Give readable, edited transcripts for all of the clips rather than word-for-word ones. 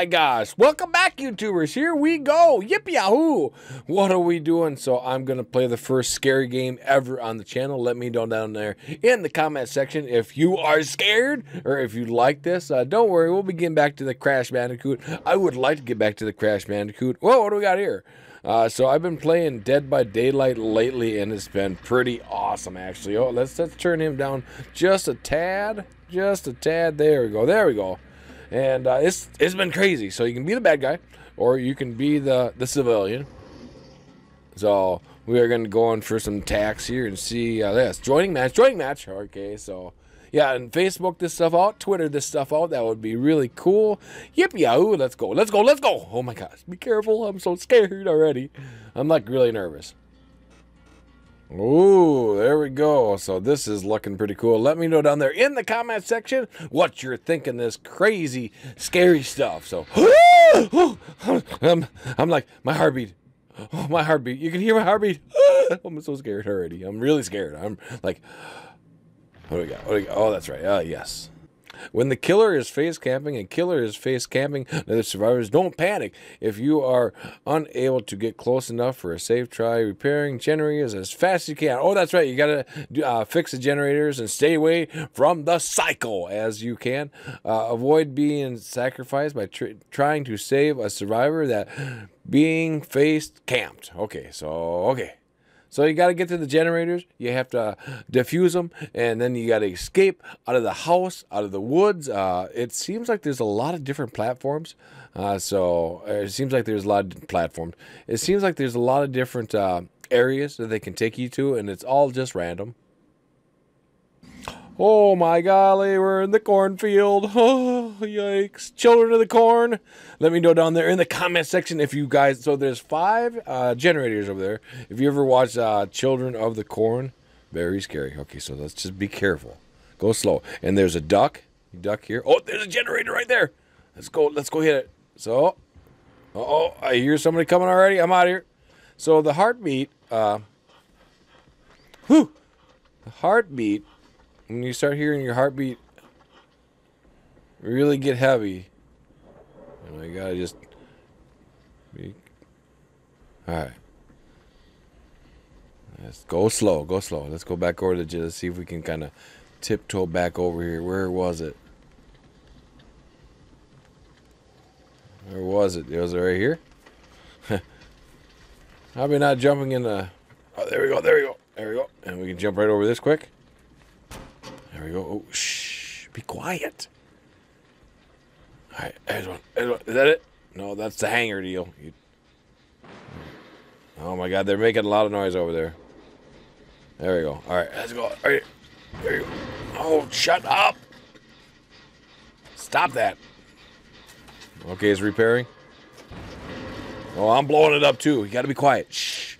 my gosh. Welcome back, YouTubers. Here we go. Yip-yahoo. What are we doing? So I'm going to play the first scary game ever on the channel. Let me know down there in the comment section if you are scared or if you like this. Don't worry. We'll be getting back to the Crash Bandicoot. I would like to get back to the Crash Bandicoot. Whoa, what do we got here? So I've been playing Dead by Daylight lately, and it's been pretty awesome, actually. Oh, let's turn him down just a tad. Just a tad. There we go. There we go. And it's been crazy. So you can be the bad guy, or you can be the civilian. So we are going to go in for some tax here and see this. Joining match. Okay, so yeah, and Facebook this stuff out, Twitter this stuff out. That would be really cool. Yip-yahoo, let's go. Let's go, let's go. Oh my gosh, be careful. I'm so scared already. I'm like really nervous. Ooh, there we go. So this is looking pretty cool. Let me know down there in the comment section what you're thinking this crazy, scary stuff. So I'm like, my heartbeat. Oh, my heartbeat. You can hear my heartbeat. I'm so scared already. I'm really scared. I'm like, what do we got? What do we got? Oh, that's right. Yes. When the killer is face camping and other survivors, don't panic. If you are unable to get close enough for a safe try, repairing generators as fast as you can. Oh, that's right. You got to fix the generators and stay away from the cycle as you can. Avoid being sacrificed by trying to save a survivor that being faced camped. Okay, so, okay. So you got to get to the generators, you have to defuse them, and then you got to escape out of the house, out of the woods. It seems like there's a lot of different platforms. It seems like there's a lot of different areas that they can take you to, and it's all just random. Oh my golly, we're in the cornfield. Oh, yikes. Children of the Corn. Let me know down there in the comment section if you guys... So there's 5 generators over there. If you ever watch Children of the Corn, very scary. Okay, so let's just be careful. Go slow. And there's a duck. You duck here. Oh, there's a generator right there. Let's go hit it. So, uh-oh, I hear somebody coming already. I'm out of here. So the heartbeat... The heartbeat... When you start hearing your heartbeat really get heavy, and I gotta just be all right. Let's go slow, go slow. Let's go back over to the let's see if we can kind of tiptoe back over here. Where was it? Where was it? It was right here. Probably not jumping in the. Oh, there we go. There we go. There we go. And we can jump right over this quick. There we go. Oh, shh. Be quiet. All right. There's one. There's one. Is that it? No, that's the hanger deal. Oh, my God. They're making a lot of noise over there. There we go. All right. Let's go. All right. There you go. Oh, shut up. Stop that. Okay, it's repairing. Oh, I'm blowing it up, too. You got to be quiet. Shh.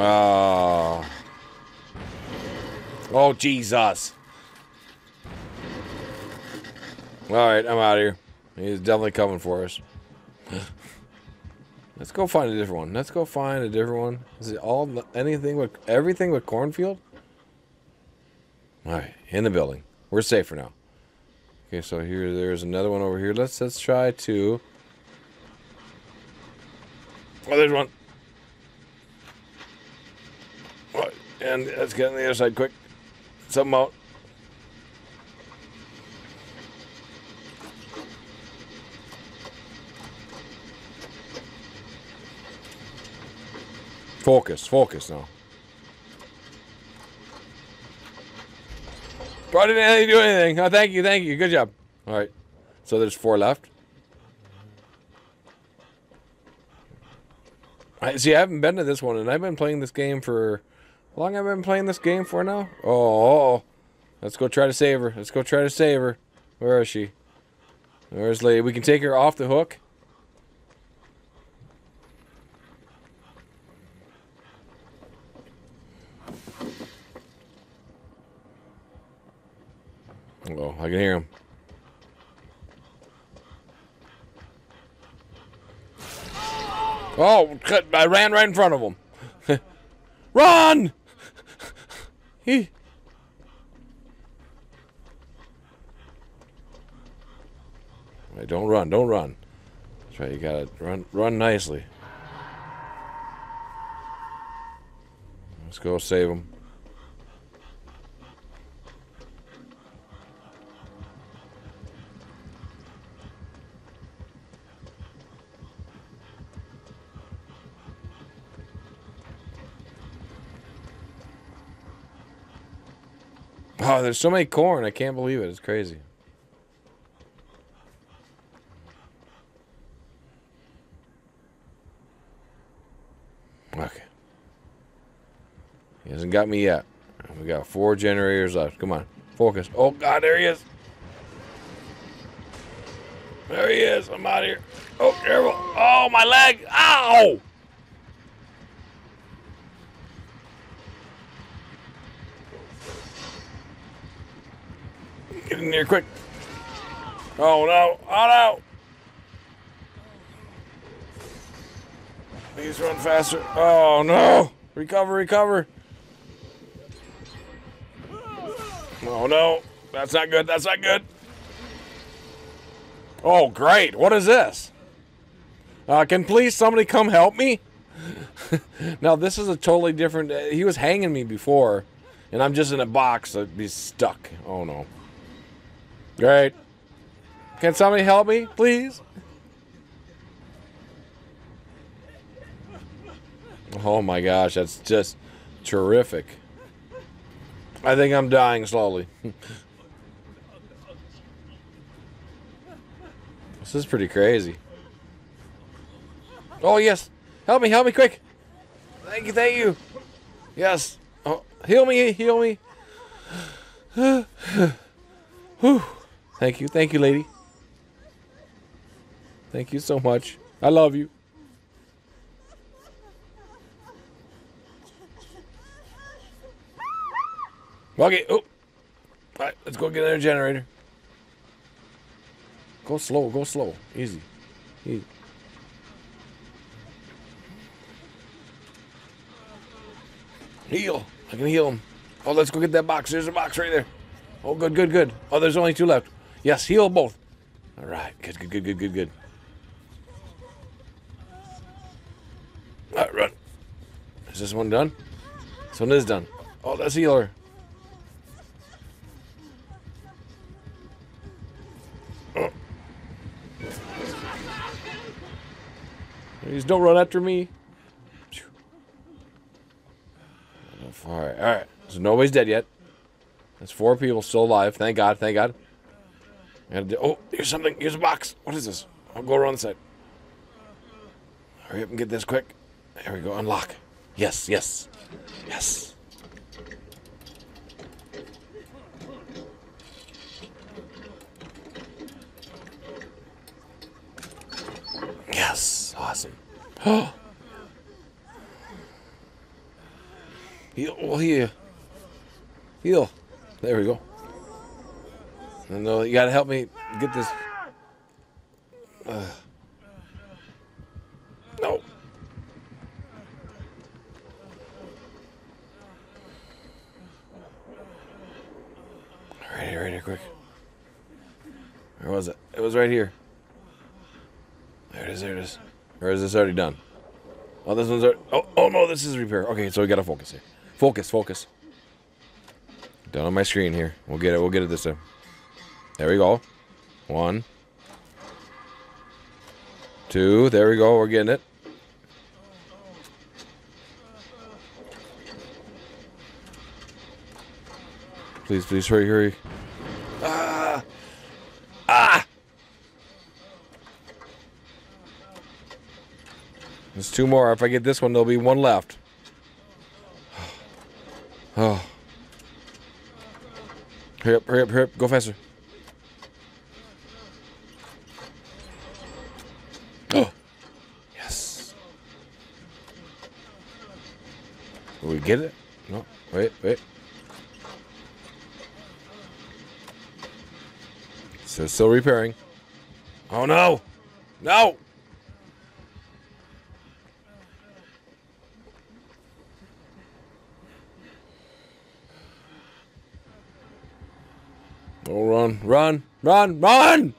Oh. Oh, Jesus. All right, I'm out of here. He's definitely coming for us. Let's go find a different one. Let's go find a different one. Is it all, anything with, everything with cornfield? All right, in the building. We're safe for now. Okay, so here, there's another one over here. Let's try to. Oh, there's one. And let's get on the other side quick. Something out. Focus, focus now. Probably didn't do anything. Oh, thank you, thank you. Good job. All right. So there's 4 left. I see. I haven't been to this one, and I've been playing this game for. How long have I been playing this game for now? Oh, let's go try to save her. Let's go try to save her. Where is she? There's Lady. We can take her off the hook. Oh, I can hear him. Oh, I ran right in front of him. Run! Right, don't run. That's right, you gotta run nicely. Let's go save him. Oh, there's so many corn. I can't believe it. It's crazy. Okay. He hasn't got me yet. We got 4 generators left. Come on. Focus. Oh, God. There he is. There he is. I'm out of here. Oh, careful. Oh, my leg. Ow! Get in there quick. Oh no, oh no. Please run faster. Oh no. Recover. Oh no. That's not good. Oh great. What is this? Can please somebody come help me? Now this is a totally different. He was hanging me before and I'm just in a box. I'd be stuck. Oh no. Great. Can somebody help me, please? Oh my gosh, that's just terrific. I think I'm dying slowly. This is pretty crazy. Oh yes. Help me quick. Thank you. Yes. Oh, heal me. Whew. Thank you, lady. Thank you so much. I love you. Okay, oh. All right, let's go get another generator. Go slow. Easy. Heal. I can heal him. Oh, let's go get that box. There's a box right there. Oh, good. Oh, there's only 2 left. Yes, heal both. All right, good. All right, run. Is this one done? This one is done. Oh, let's heal her. Oh. Please don't run after me. All right. So nobody's dead yet. There's 4 people still alive. Thank God. Oh, here's something. Here's a box. What is this? I'll go around the side. Hurry up and get this quick. There we go. Unlock. Yes. Yes. Awesome. Oh. Heal. There we go. No, you gotta help me get this. No. Right here, quick. Where was it? It was right here. There it is. Or is this already done? Oh, this one's already. Oh no, this is repair. Okay, so we gotta focus here. Focus. Down on my screen here. We'll get it this time. There we go. 1, 2, there we go, we're getting it. Please, hurry. Ah! There's 2 more. If I get this one, there'll be 1 left. Oh. Hurry up, go faster. Oh, yes. Will we get it? No, wait. So still repairing. Oh no! Oh, run, run, run, run!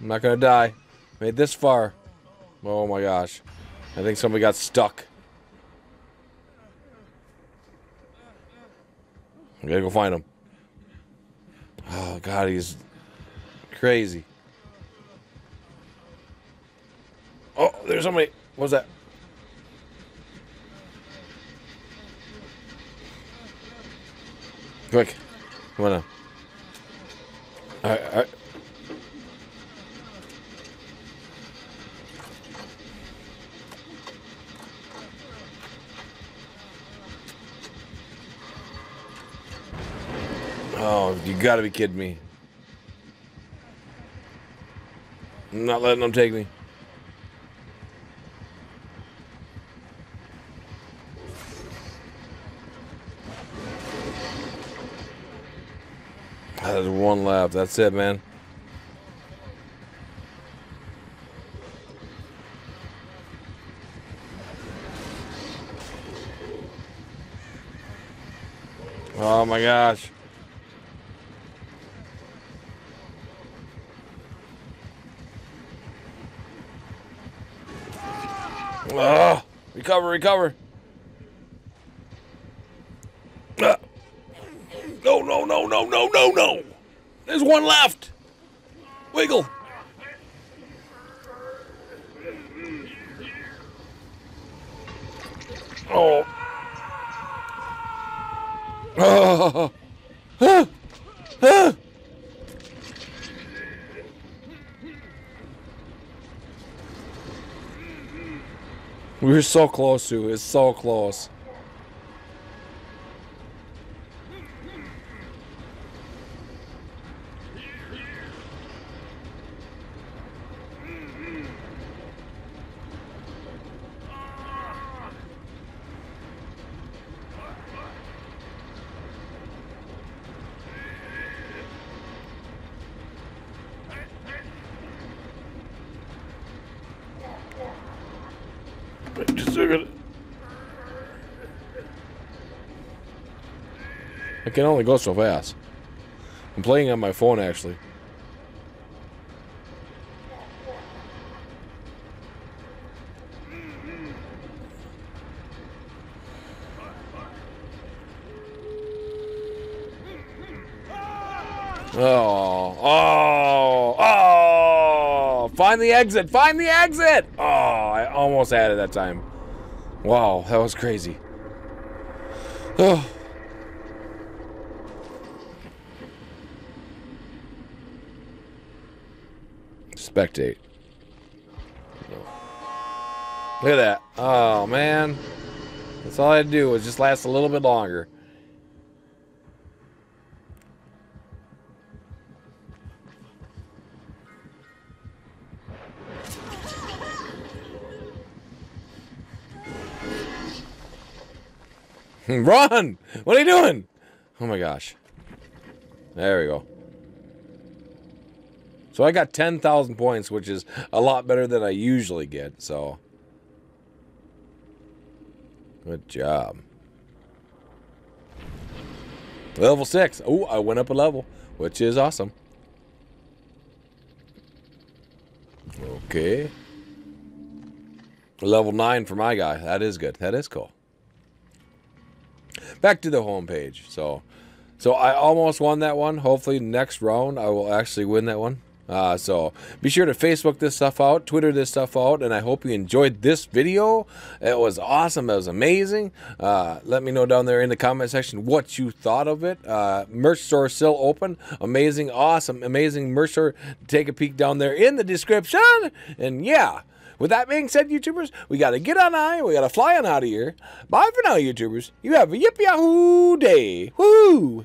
I'm not gonna die. Made this far. Oh my gosh. I think somebody got stuck. I gotta go find him. Oh god, he's crazy. Oh, there's somebody. What was that? Quick. Come on now. Alright. Oh, you gotta be kidding me. I'm not letting them take me. That is one lap. That's it, man. Oh my gosh. Oh, recover, recover. No, no, no, no, no, no, no. There's one left. Wiggle. Oh. Oh. Ah. Ah. We were so close to it. It's so close. I can only go so fast. I'm playing on my phone, actually. Oh, oh, oh! Find the exit! Find the exit! Oh, I almost had it that time. Wow, that was crazy. Oh. Spectate. Look at that. Oh, man. That's all I had to do was just last a little bit longer. Run! What are you doing? Oh my gosh. There we go. So I got 10,000 points, which is a lot better than I usually get, so. Good job. Level 6. Oh, I went up a level, which is awesome. Okay. Level 9 for my guy. That is good. That is cool. Back to the home page. So I almost won that one. Hopefully next round I will actually win that one. So be sure to Facebook this stuff out, Twitter this stuff out, and I hope you enjoyed this video. It was awesome. It was amazing. Let me know down there in the comment section what you thought of it. Merch store is still open. Amazing, awesome, amazing merch store. Take a peek down there in the description. And yeah, with that being said, YouTubers, we gotta get on high. We gotta fly on out of here. Bye for now, YouTubers. You have a yip-yahoo day. Woo!